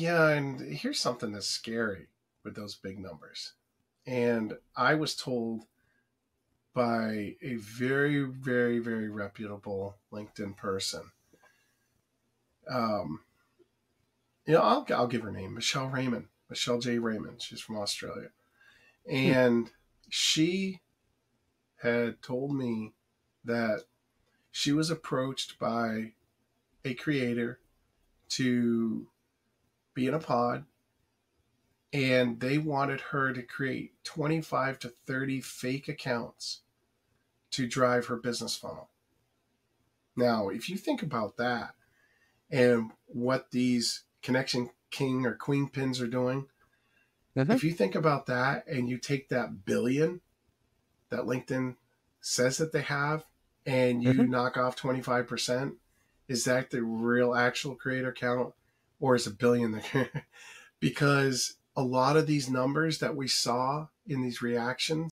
Yeah, and here's something that's scary with those big numbers. And I was told by a very, very, very reputable LinkedIn person. You know, I'll give her name, Michelle Raymond, Michelle J. Raymond. She's from Australia. And she had told me that she was approached by a creator to be in a pod, and they wanted her to create 25 to 30 fake accounts to drive her business funnel. Now, if you think about that and what these connection king or queen pins are doing, if you think about that and you take that billion that LinkedIn says that they have and you knock off 25%, is that the real actual creator count, or is a billion there? Because a lot of these numbers that we saw in these reactions